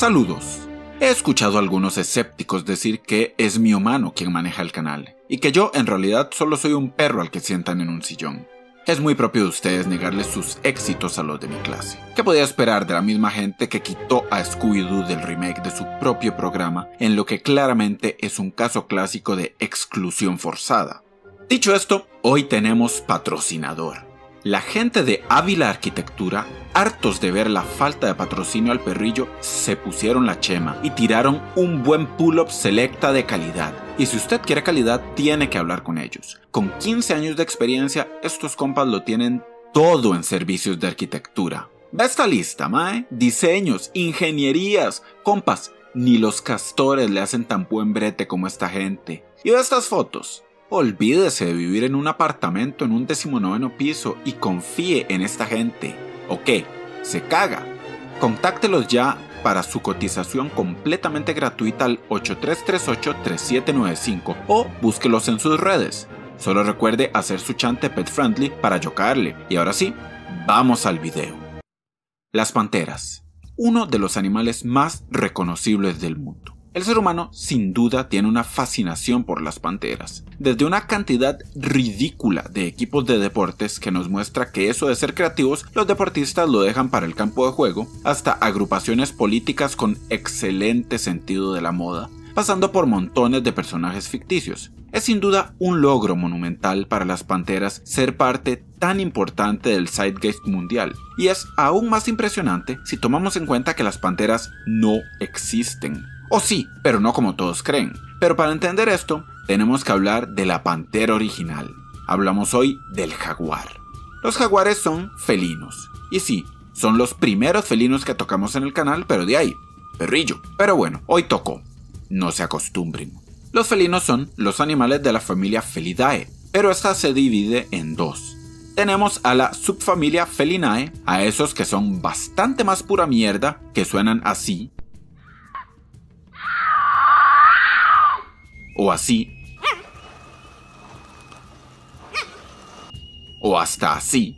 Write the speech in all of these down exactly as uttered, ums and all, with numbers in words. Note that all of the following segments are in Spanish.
Saludos. He escuchado a algunos escépticos decir que es mi humano quien maneja el canal, y que yo en realidad solo soy un perro al que sientan en un sillón. Es muy propio de ustedes negarles sus éxitos a los de mi clase. ¿Qué podía esperar de la misma gente que quitó a Scooby-Doo del remake de su propio programa, en lo que claramente es un caso clásico de exclusión forzada? Dicho esto, hoy tenemos patrocinador. La gente de Ávila Arquitectura, hartos de ver la falta de patrocinio al perrillo, se pusieron la chema y tiraron un buen pull-up selecta de calidad. Y si usted quiere calidad, tiene que hablar con ellos. Con quince años de experiencia, estos compas lo tienen todo en servicios de arquitectura. Ve esta lista, mae. Diseños, ingenierías, compas, ni los castores le hacen tan buen brete como esta gente. Y ve estas fotos. Olvídese de vivir en un apartamento en un decimonoveno piso y confíe en esta gente. ¿O qué? ¿Se caga? Contáctelos ya para su cotización completamente gratuita al ocho tres tres ocho tres siete nueve cinco o búsquelos en sus redes. Solo recuerde hacer su chante pet friendly para yocarle. Y ahora sí, vamos al video. Las panteras, uno de los animales más reconocibles del mundo. El ser humano sin duda tiene una fascinación por las panteras, desde una cantidad ridícula de equipos de deportes que nos muestra que eso de ser creativos los deportistas lo dejan para el campo de juego, hasta agrupaciones políticas con excelente sentido de la moda, pasando por montones de personajes ficticios. Es sin duda un logro monumental para las panteras ser parte tan importante del zeitgeist mundial, y es aún más impresionante si tomamos en cuenta que las panteras no existen. O sí, pero no como todos creen. Pero para entender esto, tenemos que hablar de la pantera original. Hablamos hoy del jaguar. Los jaguares son felinos. Y sí, son los primeros felinos que tocamos en el canal, pero de ahí, perrillo. Pero bueno, hoy tocó. No se acostumbren. Los felinos son los animales de la familia Felidae, pero esta se divide en dos. Tenemos a la subfamilia Felinae, a esos que son bastante más pura mierda, que suenan así. O así, o hasta así.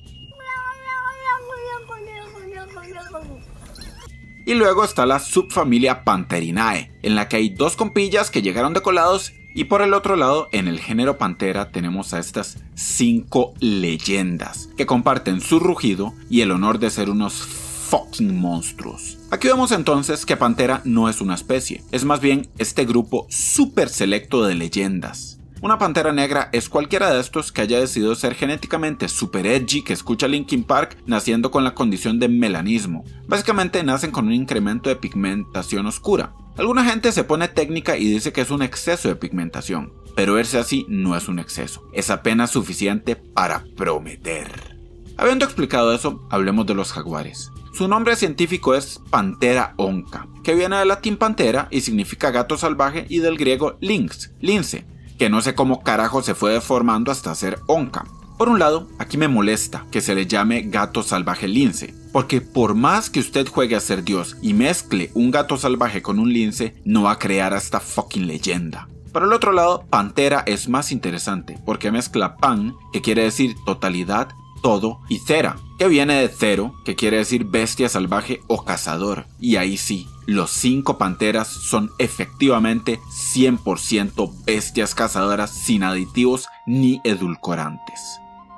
Y luego está la subfamilia Pantherinae, en la que hay dos compillas que llegaron de colados, y por el otro lado, en el género pantera, tenemos a estas cinco leyendas, que comparten su rugido y el honor de ser unos fucking monstruos. Aquí vemos entonces que pantera no es una especie, es más bien este grupo súper selecto de leyendas. Una pantera negra es cualquiera de estos que haya decidido ser genéticamente super edgy, que escucha Linkin Park, naciendo con la condición de melanismo. Básicamente nacen con un incremento de pigmentación oscura. Alguna gente se pone técnica y dice que es un exceso de pigmentación, pero verse así no es un exceso, es apenas suficiente para prometer. Habiendo explicado eso, hablemos de los jaguares. Su nombre científico es Pantera Onca, que viene del latín pantera y significa gato salvaje, y del griego lynx, lince, que no sé cómo carajo se fue deformando hasta ser onca. Por un lado, aquí me molesta que se le llame gato salvaje lince, porque por más que usted juegue a ser Dios y mezcle un gato salvaje con un lince, no va a crear a esta fucking leyenda. Por el otro lado, pantera es más interesante, porque mezcla pan, que quiere decir totalidad, todo, y cera, que viene de cero, que quiere decir bestia salvaje o cazador. Y ahí sí, los cinco panteras son efectivamente cien por ciento bestias cazadoras sin aditivos ni edulcorantes.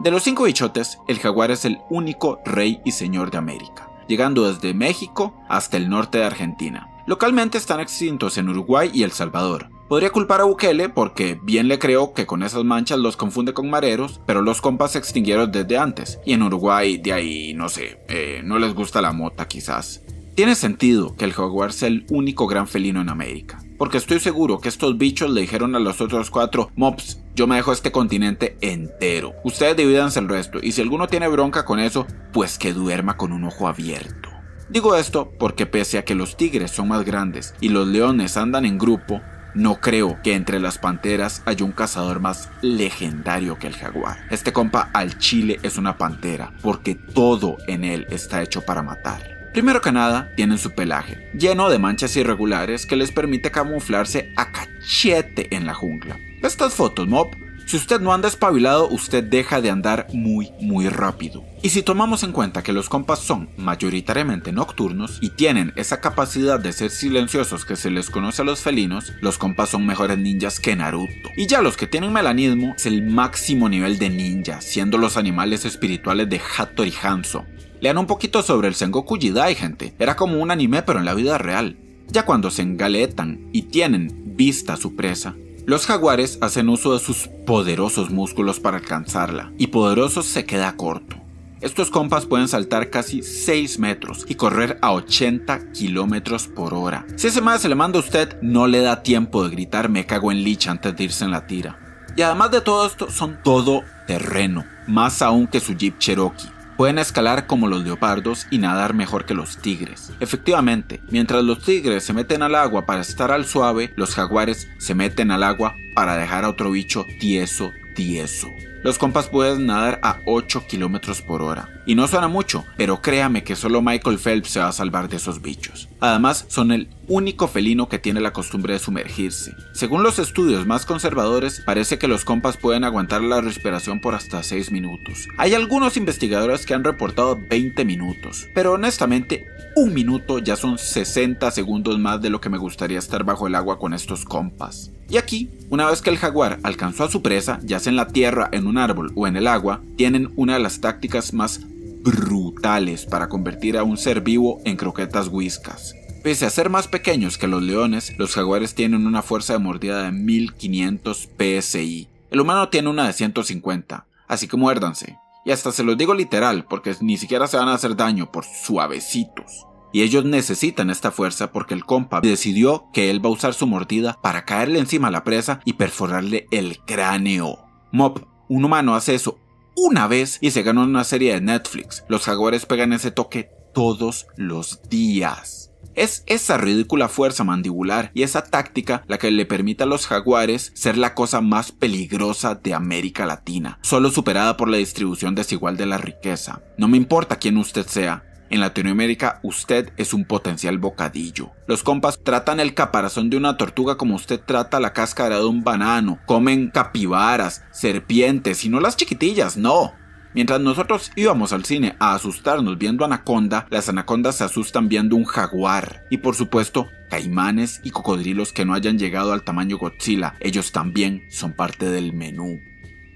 De los cinco bichotes, el jaguar es el único rey y señor de América, llegando desde México hasta el norte de Argentina. Localmente están extintos en Uruguay y El Salvador. Podría culpar a Bukele porque bien le creo que con esas manchas los confunde con mareros, pero los compas se extinguieron desde antes, y en Uruguay de ahí, no sé, eh, no les gusta la mota quizás. Tiene sentido que el jaguar sea el único gran felino en América, porque estoy seguro que estos bichos le dijeron a los otros cuatro: mops, yo me dejo este continente entero, ustedes divídanse el resto, y si alguno tiene bronca con eso, pues que duerma con un ojo abierto. Digo esto porque pese a que los tigres son más grandes y los leones andan en grupo, no creo que entre las panteras haya un cazador más legendario que el jaguar. Este compa al chile es una pantera, porque todo en él está hecho para matar. Primero que nada, tienen su pelaje, lleno de manchas irregulares que les permite camuflarse a cachete en la jungla. Estas fotos, mob, Si usted no anda espabilado, usted deja de andar muy muy rápido. Y si tomamos en cuenta que los compas son mayoritariamente nocturnos y tienen esa capacidad de ser silenciosos que se les conoce a los felinos, los compas son mejores ninjas que Naruto. Y ya los que tienen melanismo es el máximo nivel de ninja, siendo los animales espirituales de Hattori Hanzo. Lean un poquito sobre el Sengoku Jidai, gente, era como un anime pero en la vida real. Ya cuando se engaletan y tienen vista a su presa, los jaguares hacen uso de sus poderosos músculos para alcanzarla, y poderosos se queda corto. Estos compas pueden saltar casi seis metros y correr a ochenta kilómetros por hora. Si ese mae se le manda a usted, no le da tiempo de gritar "me cago en licha" antes de irse en la tira. Y además de todo esto, son todo terreno, más aún que su Jeep Cherokee. Pueden escalar como los leopardos y nadar mejor que los tigres. Efectivamente, mientras los tigres se meten al agua para estar al suave, los jaguares se meten al agua para dejar a otro bicho tieso, tieso. Los compas pueden nadar a ocho kilómetros por hora. Y no suena mucho, pero créame que solo Michael Phelps se va a salvar de esos bichos. Además, son el único felino que tiene la costumbre de sumergirse. Según los estudios más conservadores, parece que los compas pueden aguantar la respiración por hasta seis minutos. Hay algunos investigadores que han reportado veinte minutos, pero honestamente, un minuto ya son sesenta segundos más de lo que me gustaría estar bajo el agua con estos compas. Y aquí, una vez que el jaguar alcanzó a su presa, ya sea en la tierra, en un árbol o en el agua, tienen una de las tácticas más brutales para convertir a un ser vivo en croquetas whiskas. Pese a ser más pequeños que los leones, los jaguares tienen una fuerza de mordida de mil quinientos P S I. El humano tiene una de ciento cincuenta, así que muérdanse. Y hasta se los digo literal, porque ni siquiera se van a hacer daño por suavecitos. Y ellos necesitan esta fuerza porque el compa decidió que él va a usar su mordida para caerle encima a la presa y perforarle el cráneo. Mop, un humano hace eso una vez y se ganó una serie de Netflix. Los jaguares pegan ese toque todos los días. Es esa ridícula fuerza mandibular y esa táctica la que le permite a los jaguares ser la cosa más peligrosa de América Latina, solo superada por la distribución desigual de la riqueza. No me importa quién usted sea, en Latinoamérica usted es un potencial bocadillo. Los compas tratan el caparazón de una tortuga como usted trata la cáscara de un banano, comen capibaras, serpientes y no las chiquitillas, no. Mientras nosotros íbamos al cine a asustarnos viendo anaconda, las anacondas se asustan viendo un jaguar. Y por supuesto, caimanes y cocodrilos que no hayan llegado al tamaño Godzilla, ellos también son parte del menú.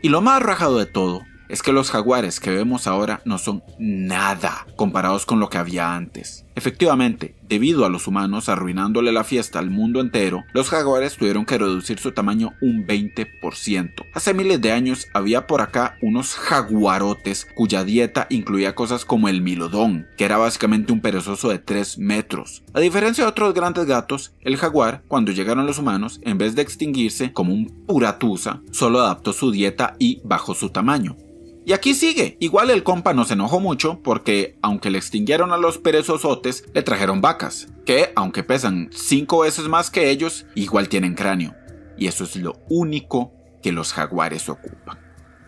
Y lo más rajado de todo es que los jaguares que vemos ahora no son nada comparados con lo que había antes. Efectivamente, debido a los humanos arruinándole la fiesta al mundo entero, los jaguares tuvieron que reducir su tamaño un veinte por ciento. Hace miles de años había por acá unos jaguarotes cuya dieta incluía cosas como el milodón, que era básicamente un perezoso de tres metros. A diferencia de otros grandes gatos, el jaguar, cuando llegaron los humanos, en vez de extinguirse como un puratusa, solo adaptó su dieta y bajó su tamaño. Y aquí sigue, igual el compa no se enojó mucho porque aunque le extinguieron a los perezosotes, le trajeron vacas, que aunque pesan cinco veces más que ellos, igual tienen cráneo. Y eso es lo único que los jaguares ocupan.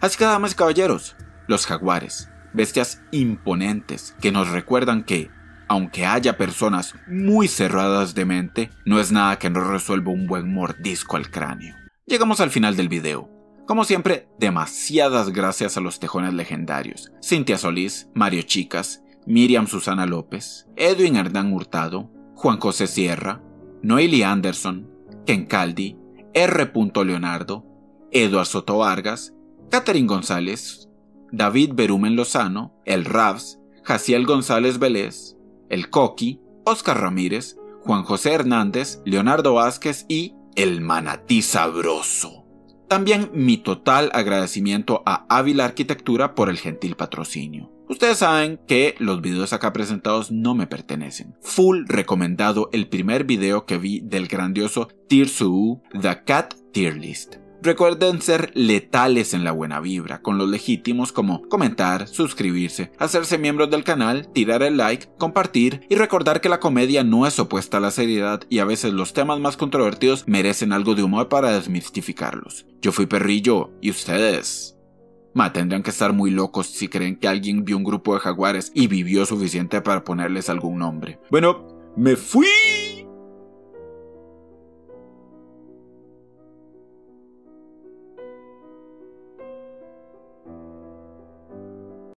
Así que damas y caballeros, los jaguares, bestias imponentes que nos recuerdan que, aunque haya personas muy cerradas de mente, no es nada que no resuelva un buen mordisco al cráneo. Llegamos al final del video. Como siempre, demasiadas gracias a los tejones legendarios: Cintia Solís, Mario Chicas, Miriam Susana López, Edwin Hernán Hurtado, Juan José Sierra, Noelia Anderson, Ken Caldi, R. Leonardo, Eduardo Soto Vargas, Catherine González, David Berumen Lozano, El Ravs, Jaciel González Vélez, El Coqui, Oscar Ramírez, Juan José Hernández, Leonardo Vázquez y El Manatí Sabroso. También mi total agradecimiento a Ávila Arquitectura por el gentil patrocinio. Ustedes saben que los videos acá presentados no me pertenecen. Full recomendado el primer video que vi del grandioso Tiersu, The Cat Tier List. Recuerden ser letales en la buena vibra, con los legítimos como comentar, suscribirse, hacerse miembros del canal, tirar el like, compartir y recordar que la comedia no es opuesta a la seriedad y a veces los temas más controvertidos merecen algo de humor para desmistificarlos. Yo fui Perrillo y ustedes... Ma, tendrían que estar muy locos si creen que alguien vio un grupo de jaguares y vivió suficiente para ponerles algún nombre. Bueno, me fui.